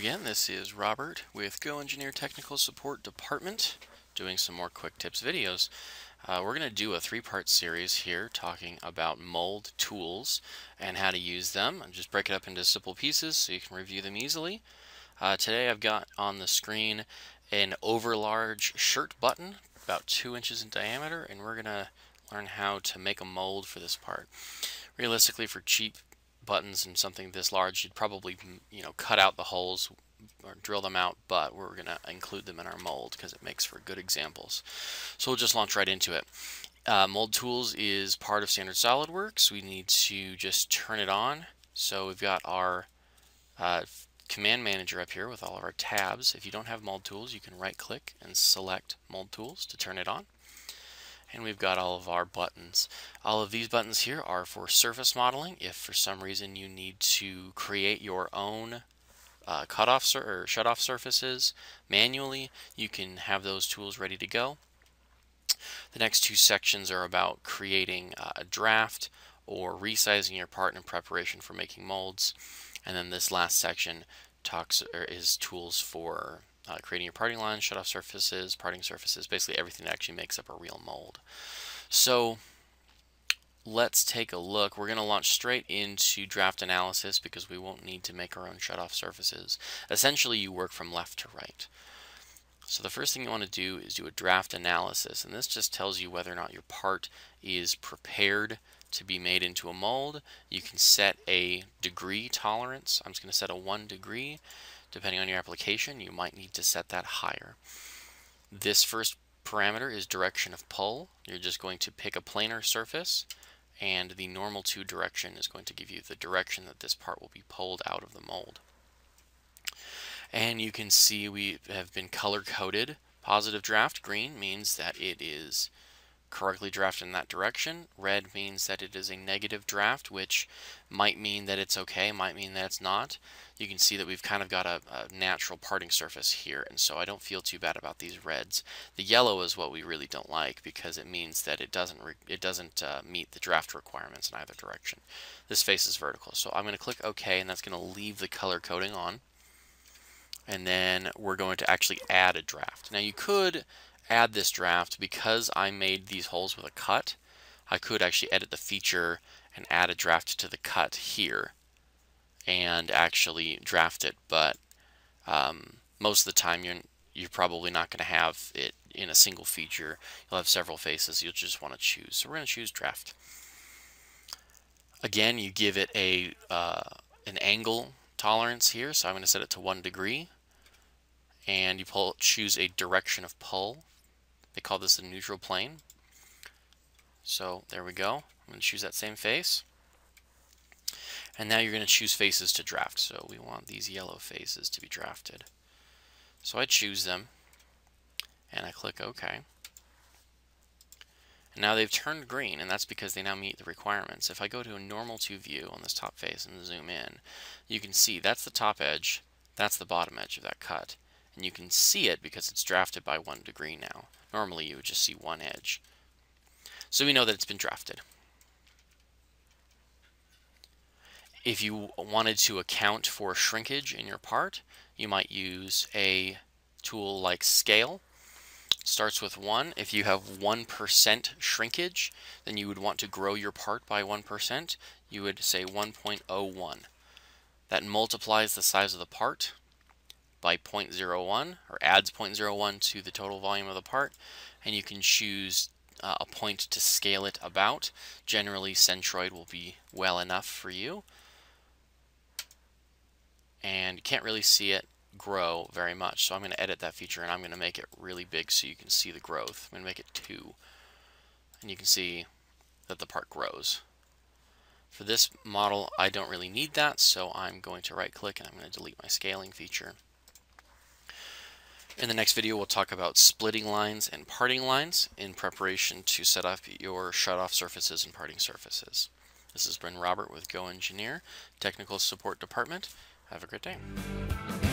again, this is Robert with GoEngineer Technical Support Department doing some more quick tips videos. We're going to do a three-part series here talking about mold tools and how to use them. And just break it up into simple pieces so you can review them easily. Today I've got on the screen an overlarge shirt button, about 2 inches in diameter, and we're going to learn how to make a mold for this part. Realistically, for cheap buttons and something this large, you'd probably, you know, cut out the holes or drill them out, but we're going to include them in our mold because it makes for good examples. So we'll just launch right into it. Mold tools is part of standard SolidWorks. We need to just turn it on. So we've got our command manager up here with all of our tabs. If you don't have mold tools, you can right click and select mold tools to turn it on. And we've got all of our buttons. All of these buttons here are for surface modeling. If for some reason you need to create your own cutoff or shutoff surfaces manually, you can have those tools ready to go. The next two sections are about creating a draft or resizing your part in preparation for making molds. And then this last section is tools for creating your parting lines, shutoff surfaces, parting surfaces, basically everything that actually makes up a real mold. So let's take a look. We're going to launch straight into draft analysis because we won't need to make our own shutoff surfaces. Essentially, you work from left to right. So the first thing you want to do is do a draft analysis, and this just tells you whether or not your part is prepared to be made into a mold. You can set a degree tolerance. I'm just going to set a 1 degree. Depending on your application, you might need to set that higher. This first parameter is direction of pull. You're just going to pick a planar surface, and the normal to direction is going to give you the direction that this part will be pulled out of the mold. And you can see we have been color-coded. Positive draft, green, means that it is correctly drafted in that direction. Red means that it is a negative draft, which might mean that it's okay, might mean that it's not. You can see that we've kind of got a natural parting surface here, and so I don't feel too bad about these reds. The yellow is what we really don't like because it means that it doesn't meet the draft requirements in either direction. This face is vertical, so I'm going to click OK, and that's going to leave the color coding on. And then we're going to actually add a draft. Now you could add this draft. Because I made these holes with a cut, I could actually edit the feature and add a draft to the cut here and actually draft it, but most of the time you're probably not going to have it in a single feature. You'll have several faces. You'll just want to choose. So we're going to choose draft. Again, you give it a an angle tolerance here, so I'm going to set it to 1 degree, and you choose a direction of pull. They call this the neutral plane. So there we go. I'm going to choose that same face. And now you're going to choose faces to draft. So we want these yellow faces to be drafted. So I choose them and I click OK. And now they've turned green, and that's because they now meet the requirements. If I go to a normal to view on this top face and zoom in, you can see that's the top edge, that's the bottom edge of that cut. And you can see it because it's drafted by 1 degree now. Normally you would just see one edge. So we know that it's been drafted. If you wanted to account for shrinkage in your part, you might use a tool like scale. It starts with 1. If you have 1% shrinkage, then you would want to grow your part by 1%. You would say 1.01. That multiplies the size of the part by 0.01, or adds 0.01 to the total volume of the part, and you can choose a point to scale it about. Generally, Centroid will be well enough for you. And you can't really see it grow very much, so I'm going to edit that feature and I'm going to make it really big so you can see the growth. I'm going to make it 2, and you can see that the part grows. For this model, I don't really need that, so I'm going to right click and I'm going to delete my scaling feature. In the next video, we'll talk about splitting lines and parting lines in preparation to set up your shutoff surfaces and parting surfaces. This has been Robert with GoEngineer Technical Support Department. Have a great day.